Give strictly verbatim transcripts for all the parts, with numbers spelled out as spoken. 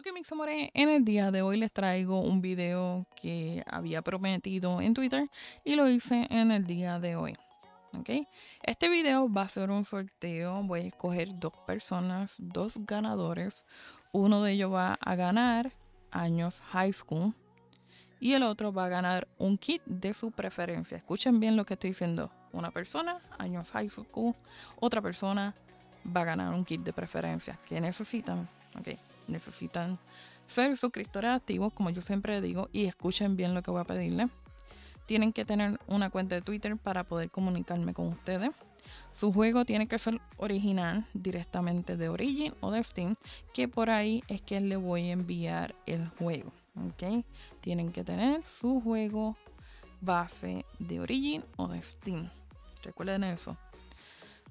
Ok, mis amores, en el día de hoy les traigo un video que había prometido en Twitter y lo hice en el día de hoy. ¿Okay? Este video va a ser un sorteo, voy a escoger dos personas, dos ganadores. Uno de ellos va a ganar años high school y el otro va a ganar un kit de su preferencia. Escuchen bien lo que estoy diciendo. Una persona, años high school, otra persona va a ganar un kit de preferencia. ¿Qué necesitan? Okay. Necesitan ser suscriptores activos, como yo siempre digo, y escuchen bien lo que voy a pedirle. Tienen que tener una cuenta de Twitter para poder comunicarme con ustedes. Su juego tiene que ser original, directamente de Origin o de Steam, que por ahí es que le voy a enviar el juego. ¿Okay? Tienen que tener su juego base de Origin o de Steam. Recuerden eso.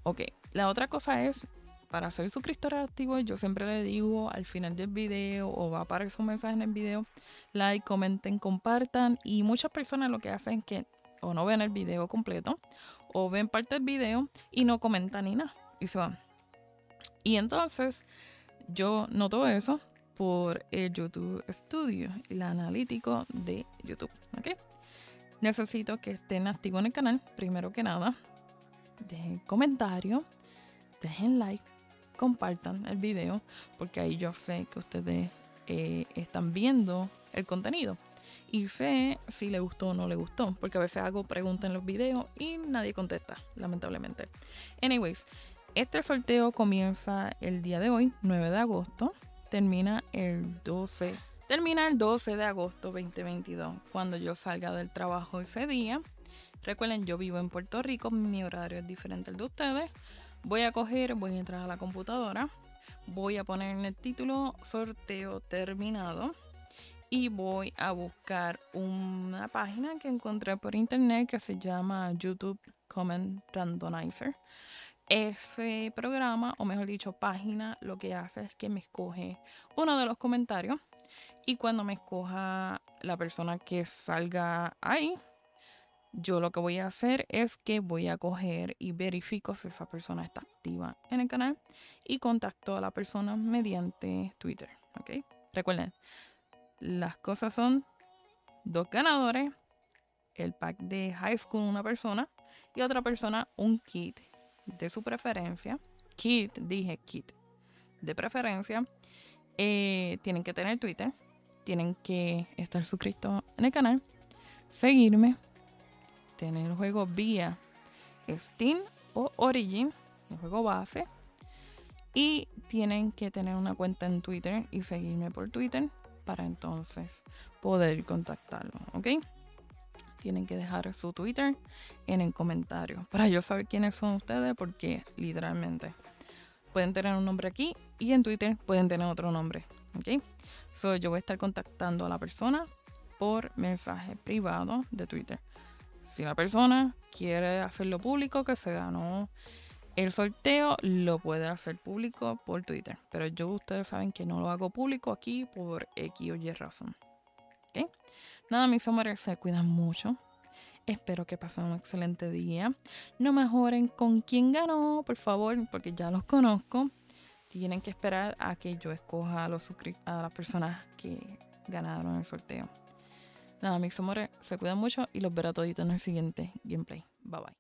Ok, la otra cosa es, para ser suscriptores activos, yo siempre le digo al final del video, o va a aparecer un mensaje en el video, like, comenten, compartan. Y muchas personas lo que hacen es que o no ven el video completo, o ven parte del video y no comentan ni nada, y se van. Y entonces yo noto eso por el YouTube Studio, el analítico de YouTube. ¿Okay? Necesito que estén activos en el canal, primero que nada. Dejen comentario, dejen like, compartan el video, porque ahí yo sé que ustedes eh, están viendo el contenido y sé si le gustó o no le gustó, porque a veces hago preguntas en los videos y nadie contesta, lamentablemente. Anyways, este sorteo comienza el día de hoy, nueve de agosto, termina el doce, termina el doce de agosto dos mil veintidós, cuando yo salga del trabajo ese día. Recuerden, yo vivo en Puerto Rico, mi horario es diferente al de ustedes. Voy a coger, voy a entrar a la computadora, voy a poner en el título sorteo terminado y voy a buscar una página que encontré por internet que se llama YouTube Comment Randomizer. Ese programa, o mejor dicho página, lo que hace es que me escoge uno de los comentarios y cuando me escoja la persona que salga ahí, yo lo que voy a hacer es que voy a coger y verifico si esa persona está activa en el canal y contacto a la persona mediante Twitter. ¿Okay? Recuerden, las cosas son dos ganadores, el pack de high school una persona y otra persona un kit de su preferencia. Kit, dije kit de preferencia. Eh, tienen que tener Twitter, tienen que estar suscritos en el canal, seguirme, tener el juego vía Steam o Origin, el juego base, y tienen que tener una cuenta en Twitter y seguirme por Twitter para entonces poder contactarlo. ¿Ok? Tienen que dejar su Twitter en el comentario para yo saber quiénes son ustedes, porque literalmente pueden tener un nombre aquí y en Twitter pueden tener otro nombre. ¿Ok? So, yo voy a estar contactando a la persona por mensaje privado de Twitter. Si la persona quiere hacerlo público, que se ganó el sorteo, lo puede hacer público por Twitter. Pero yo, ustedes saben que no lo hago público aquí por X o Y razón. ¿Okay? Nada, mis amores, se cuidan mucho. Espero que pasen un excelente día. No mejoren con quién ganó, por favor, porque ya los conozco. Tienen que esperar a que yo escoja a, los a las personas que ganaron el sorteo. Nada, mis amores, se cuidan mucho y los veré a toditos en el siguiente gameplay. Bye bye.